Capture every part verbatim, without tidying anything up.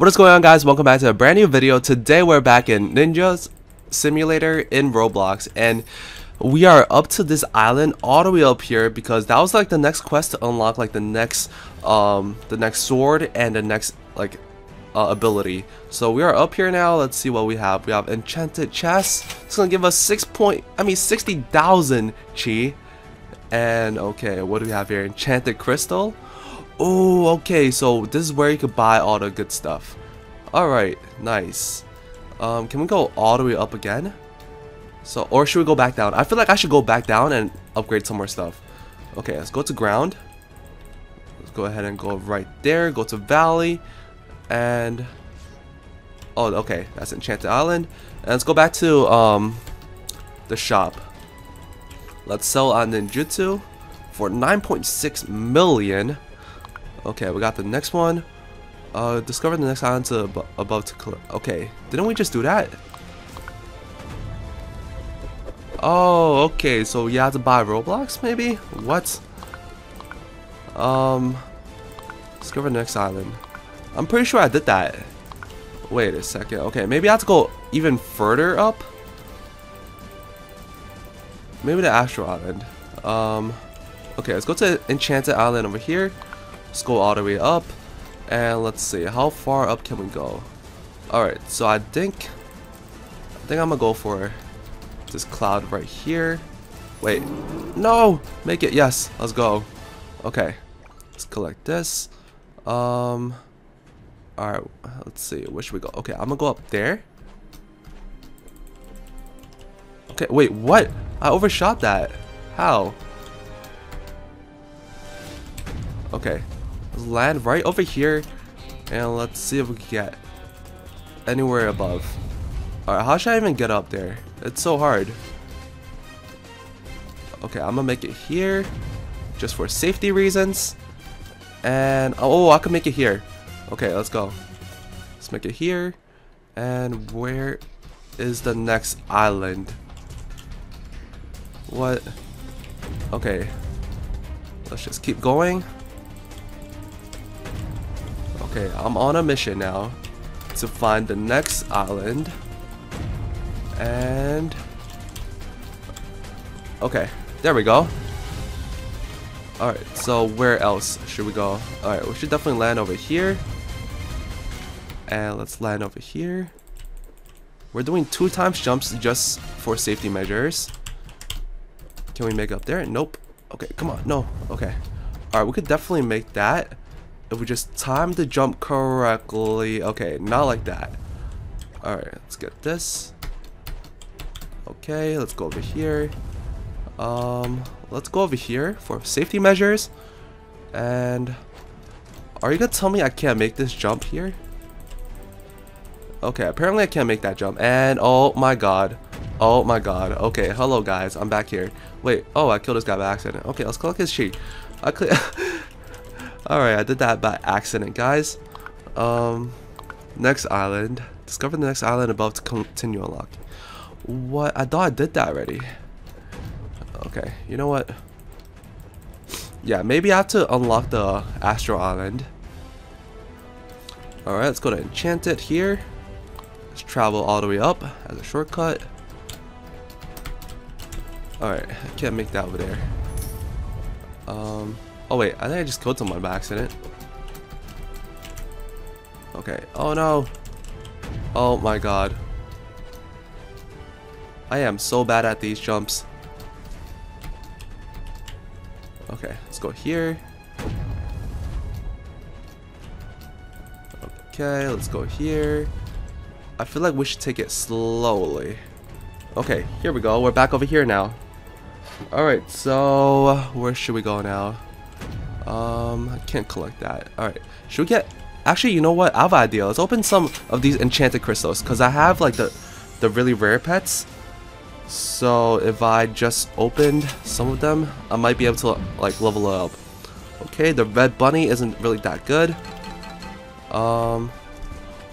What is going on, guys? Welcome back to a brand new video. Today we're back in Ninja Simulator in Roblox, and we are up to this island all the way up here because that was like the next quest to unlock like the next um the next sword and the next like uh, ability. So we are up here now. Let's see what we have. We have enchanted chest. It's gonna give us six point I mean sixty thousand chi. And okay, what do we have here? Enchanted crystal. Oh, okay, so this is where you could buy all the good stuff. Alright, nice. Um, can we go all the way up again? So, or should we go back down? I feel like I should go back down and upgrade some more stuff. Okay, let's go to ground. Let's go ahead and go right there. Go to valley. And... oh, okay, that's Enchanted Island. And let's go back to um, the shop. Let's sell on Ninjutsu for nine point six million. Okay, we got the next one. Uh, discover the next island to ab above to collect. Okay, didn't we just do that? Oh, okay, so you have to buy Roblox, maybe? What? Um, discover the next island. I'm pretty sure I did that. Wait a second. Okay, maybe I have to go even further up? Maybe the Astral Island. Um, okay, let's go to Enchanted Island over here. Let's go all the way up, and let's see how far up can we go. All right, so I think, I think I'm gonna go for this cloud right here. Wait, no, make it yes. Let's go. Okay, let's collect this. Um, all right, let's see. Where should we go? Okay, I'm gonna go up there. Okay, wait, what? I overshot that. How? Okay. Land right over here, and let's see if we can get anywhere above. Alright, how should I even get up there? It's so hard. Okay, I'm gonna make it here just for safety reasons. And oh, I can make it here. Okay, let's go. Let's make it here. And where is the next island? What? Okay, let's just keep going. Okay, I'm on a mission now to find the next island. And... okay, there we go. Alright, so where else should we go? Alright, we should definitely land over here. And let's land over here. We're doing two times jumps just for safety measures. Can we make it up there? Nope. Okay, come on. No. Okay. Alright, we could definitely make that. If we just time the jump correctly. Okay, not like that. Alright, let's get this. Okay, let's go over here. Um, let's go over here for safety measures. And are you gonna tell me I can't make this jump here? Okay, apparently I can't make that jump. And oh my god. Oh my god. Okay, hello guys. I'm back here. Wait, oh, I killed this guy by accident. Okay, let's collect his sheet. I click. Alright, I did that by accident, guys. Um, next island. Discover the next island above to continue unlocking. What? I thought I did that already. Okay, you know what? Yeah, maybe I have to unlock the Astro Island. Alright, let's go to Enchanted here. Let's travel all the way up as a shortcut. Alright, I can't make that over there. Um... Oh wait, I think I just killed someone by accident. Okay, oh no. Oh my god. I am so bad at these jumps. Okay, let's go here. Okay, let's go here. I feel like we should take it slowly. Okay, here we go. We're back over here now. Alright, so where should we go now? Um, I can't collect that. Alright, should we get... actually, you know what? I have an idea. Let's open some of these enchanted crystals. Because I have, like, the, the really rare pets. So, if I just opened some of them, I might be able to, like, level up. Okay, the red bunny isn't really that good. Um,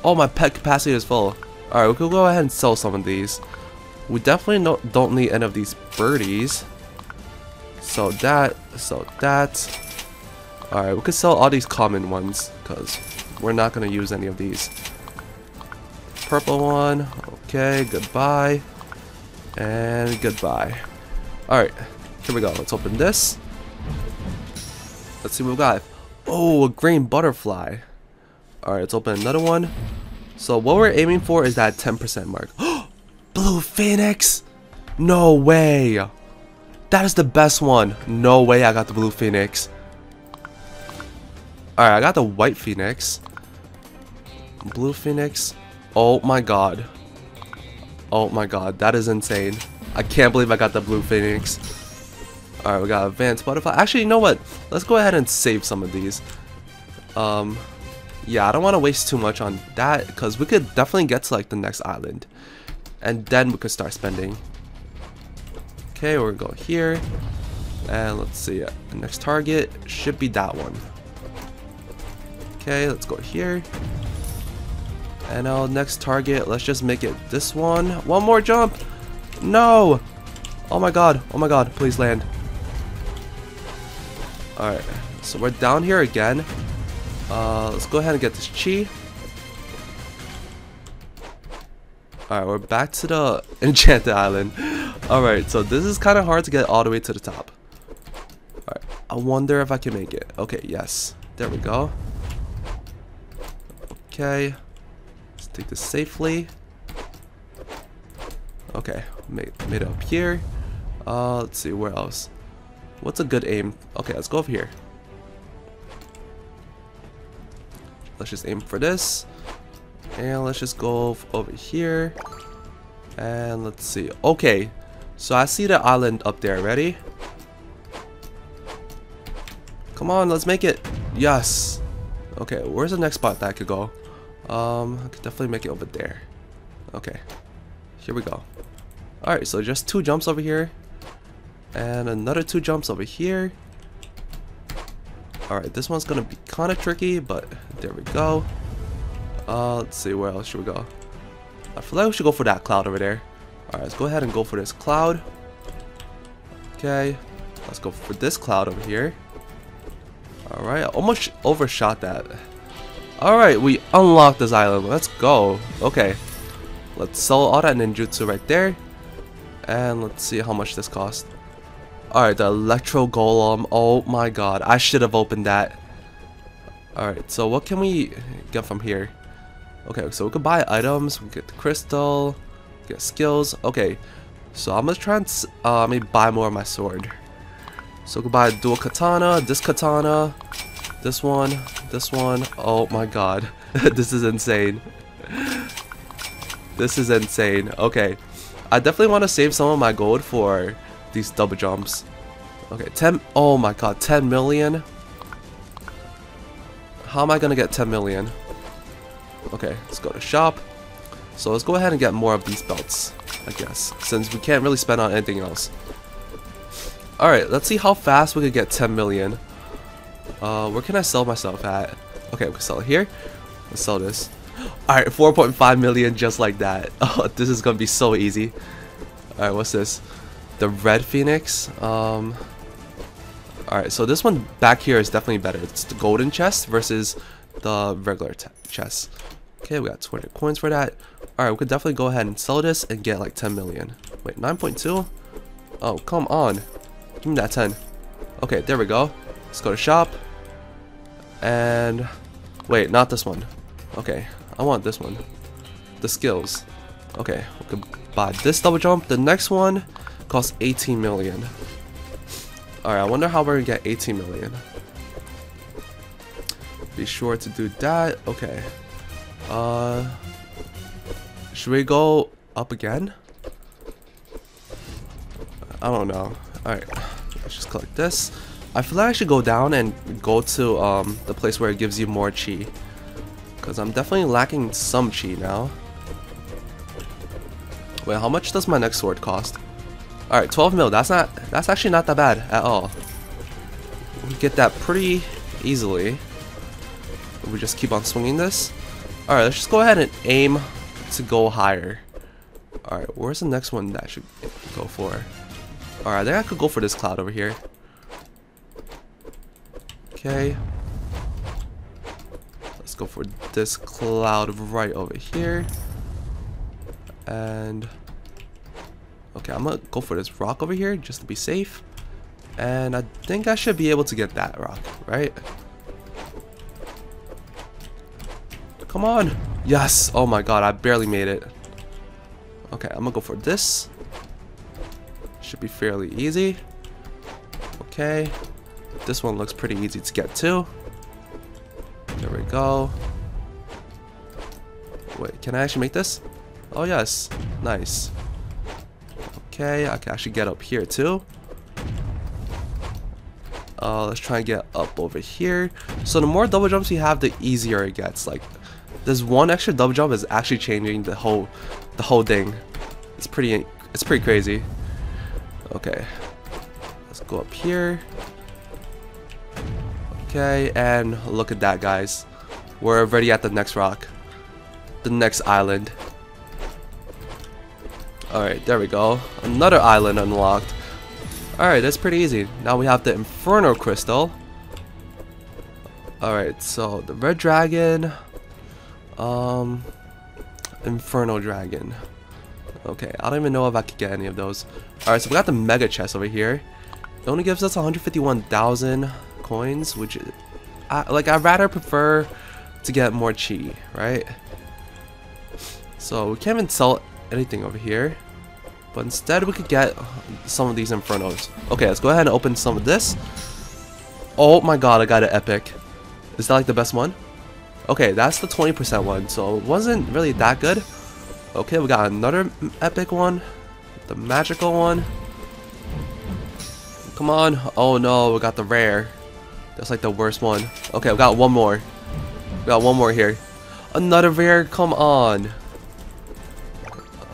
oh, my pet capacity is full. Alright, we could go ahead and sell some of these. We definitely no, don't need any of these birdies. So that, so that... alright, we could sell all these common ones, because We're not going to use any of these. Purple one. Okay, goodbye. And goodbye. Alright, here we go. Let's open this. Let's see what we got. Oh, a green butterfly. Alright, let's open another one. So what we're aiming for is that ten percent mark. Blue Phoenix! No way! That is the best one. No way I got the Blue Phoenix. Alright, I got the White Phoenix. Blue Phoenix. Oh my god. Oh my god, that is insane. I can't believe I got the Blue Phoenix. Alright, we got Advanced Butterfly. Actually, you know what? Let's go ahead and save some of these. Um, yeah, I don't want to waste too much on that, because we could definitely get to like the next island. And then we could start spending. Okay, we're going to go here. And let's see. The next target should be that one. Okay, let's go here. And our next target, let's just make it this one. One more jump. No. Oh my god. Oh my god. Please land. Alright. So we're down here again. Uh, let's go ahead and get this chi. Alright, we're back to the Enchanted Island. Alright, so this is kind of hard to get all the way to the top. Alright, I wonder if I can make it. Okay, yes. There we go. Okay. Let's take this safely. Okay, made, made it up here. Uh, let's see, where else? What's a good aim? Okay, let's go over here. Let's just aim for this. And let's just go over here. And let's see. Okay, so I see the island up there. Ready? Come on, let's make it. Yes. Okay, where's the next spot that I could go? Um, I could definitely make it over there. Okay, here we go. Alright, so just two jumps over here. And another two jumps over here. Alright, this one's gonna be kinda tricky, but there we go. Uh, let's see, where else should we go? I feel like we should go for that cloud over there. Alright, let's go ahead and go for this cloud. Okay, let's go for this cloud over here. Alright, I almost overshot that. Alright, we unlocked this island. Let's go. Okay, let's sell all that ninjutsu right there. And let's see how much this cost. Alright, the Electro Golem. Oh my god, I should have opened that. Alright, so what can we get from here? Okay, so we could buy items, we could get the crystal, get skills. Okay, so I'm gonna try and uh, maybe buy more of my sword. So we could buy a dual katana, this katana, this one, this one. Oh my god, this is insane. This is insane. Okay, I definitely want to save some of my gold for these double jumps. Okay, ten. Oh my god, ten million. How am I gonna get ten million? Okay, let's go to shop. So let's go ahead and get more of these belts, I guess, since we can't really spend on anything else. Alright, let's see how fast we could get ten million. Uh, where can I sell myself at? Okay, we can sell it here. Let's sell this. Alright, four point five million just like that. Oh, this is gonna be so easy. Alright, what's this? The Red Phoenix. Um, Alright, so this one back here is definitely better. It's the golden chest versus the regular chest. Okay, we got twenty coins for that. Alright, we could definitely go ahead and sell this and get like ten million. Wait, nine point two? Oh, come on. Give me that ten. Okay, there we go. Let's go to shop. And... wait, not this one. Okay, I want this one. The skills. Okay, we could buy this double jump. The next one costs eighteen million. Alright, I wonder how we're gonna get eighteen million. Be sure to do that. Okay. Uh, should we go up again? I don't know. Alright, let's just collect this. I feel like I should go down and go to um, the place where it gives you more chi, because I'm definitely lacking some chi now. Wait, how much does my next sword cost? Alright, twelve mil. That's not. That's actually not that bad at all. We get that pretty easily. We just keep on swinging this. Alright, let's just go ahead and aim to go higher. Alright, where's the next one that I should go for? Alright, I think I could go for this cloud over here. Okay. Let's go for this cloud right over here. And okay, I'm gonna go for this rock over here just to be safe. And I think I should be able to get that rock, right? Come on. Yes. Oh my god, I barely made it. Okay, I'm gonna go for this. Should be fairly easy. Okay. This one looks pretty easy to get to. There we go. Wait, can I actually make this? Oh yes. Nice. Okay, I can actually get up here too. Uh, let's try and get up over here. So the more double jumps you have, the easier it gets. Like, this one extra double jump is actually changing the whole, the whole thing. It's pretty, it's pretty crazy. Okay, let's go up here. Okay, and look at that, guys. We're already at the next rock, the next island. All right, there we go. Another island unlocked. Alright, that's pretty easy. Now we have the Inferno Crystal. Alright, so the Red Dragon. Um, Inferno Dragon. Okay, I don't even know if I could get any of those. Alright, so we got the Mega Chest over here. It only gives us one hundred fifty-one thousand coins, which is... I, like, I'd rather prefer to get more chi, right? So, we can't even sell anything over here. But instead we could get some of these Infernos. Okay, let's go ahead and open some of this. Oh my god, I got an epic. Is that like the best one? Okay, that's the twenty percent one, so it wasn't really that good. Okay, we got another epic one. The magical one. Come on. Oh no, we got the rare. That's like the worst one. Okay, we got one more. We got one more here. Another rare, come on.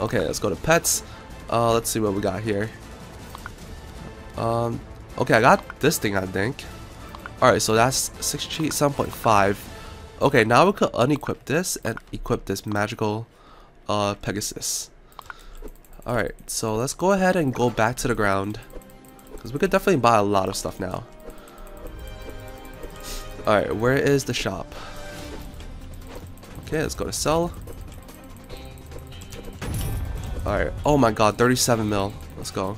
Okay, let's go to pets. Uh, let's see what we got here. Um, okay, I got this thing, I think. Alright, so that's six cheat, seven point five. Okay, now we could unequip this and equip this magical uh, Pegasus. Alright, so let's go ahead and go back to the ground, because we could definitely buy a lot of stuff now. Alright, where is the shop? Okay, let's go to sell. Alright, oh my god, thirty-seven mil. Let's go.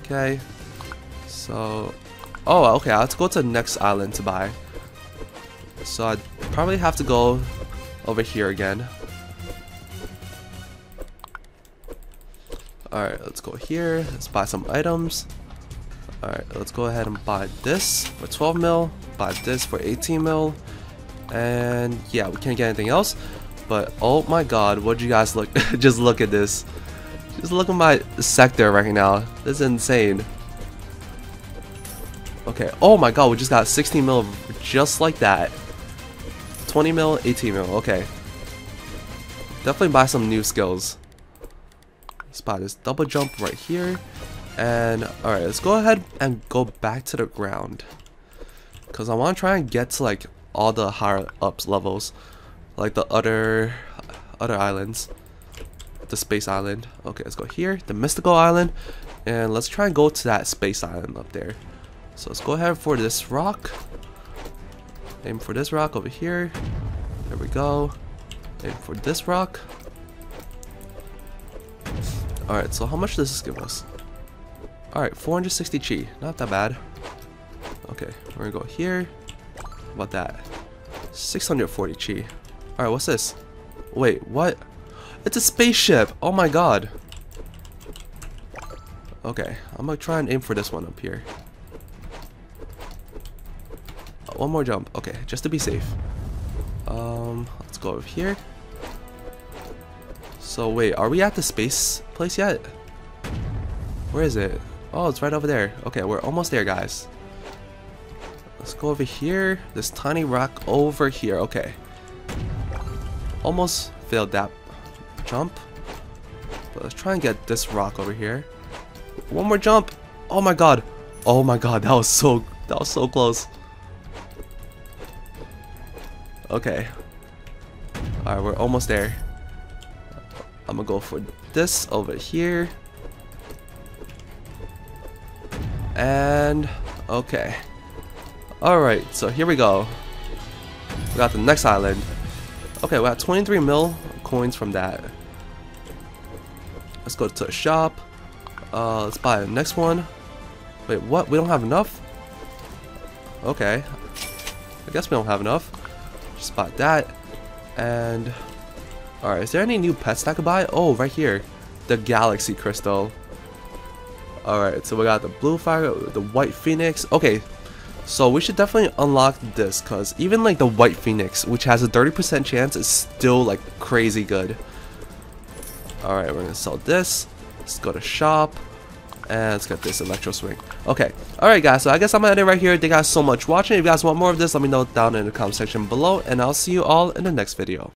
Okay. So... Oh, okay, let's go to the next island to buy. So I'd probably have to go over here again. Alright, let's go here. Let's buy some items. Alright, let's go ahead and buy this for twelve mil. Buy this for eighteen mil. And yeah, we can't get anything else. But oh my god, would you guys look? Just look at this. Just look at my sector right now. This is insane. Okay, oh my god, we just got sixteen mil just like that. twenty mil, eighteen mil, okay. Definitely buy some new skills. Let's buy this double jump right here. And alright, let's go ahead and go back to the ground, because I want to try and get to like all the higher ups levels. Like the other other islands, the space island. Okay, let's go here, the mystical island, and let's try and go to that space island up there. So let's go ahead for this rock. Aim for this rock over here. There we go. Aim for this rock. All right, so how much does this give us? All right, four hundred sixty chi, not that bad. Okay, we're gonna go here. How about that? six hundred forty chi. Alright, what's this? Wait, what? It's a spaceship! Oh my god! Okay, I'm gonna try and aim for this one up here. Oh, one more jump. Okay, just to be safe. Um, let's go over here. So wait, are we at the space place yet? Where is it? Oh, it's right over there. Okay, we're almost there, guys. Let's go over here. This tiny rock over here. Okay. Almost failed that jump, but let's try and get this rock over here. One more jump. Oh my god, oh my god, that was so that was so close. Okay, all right, we're almost there. I'm gonna go for this over here. And okay, all right, so here we go. We got the next island. Okay, we got twenty-three mil coins from that. Let's go to a shop. Uh, let's buy the next one. Wait, what? We don't have enough? Okay. I guess we don't have enough. Just buy that. And... Alright, is there any new pets that I could buy? Oh, right here. The Galaxy Crystal. Alright, so we got the Blue Fire, the White Phoenix. Okay, so we should definitely unlock this, because even like the White Phoenix, which has a thirty percent chance, is still like crazy good. Alright, we're going to sell this. Let's go to shop. And let's get this Electro Swing. Okay, alright guys, so I guess I'm going to end it right here. Thank you guys so much for watching. If you guys want more of this, let me know down in the comment section below. And I'll see you all in the next video.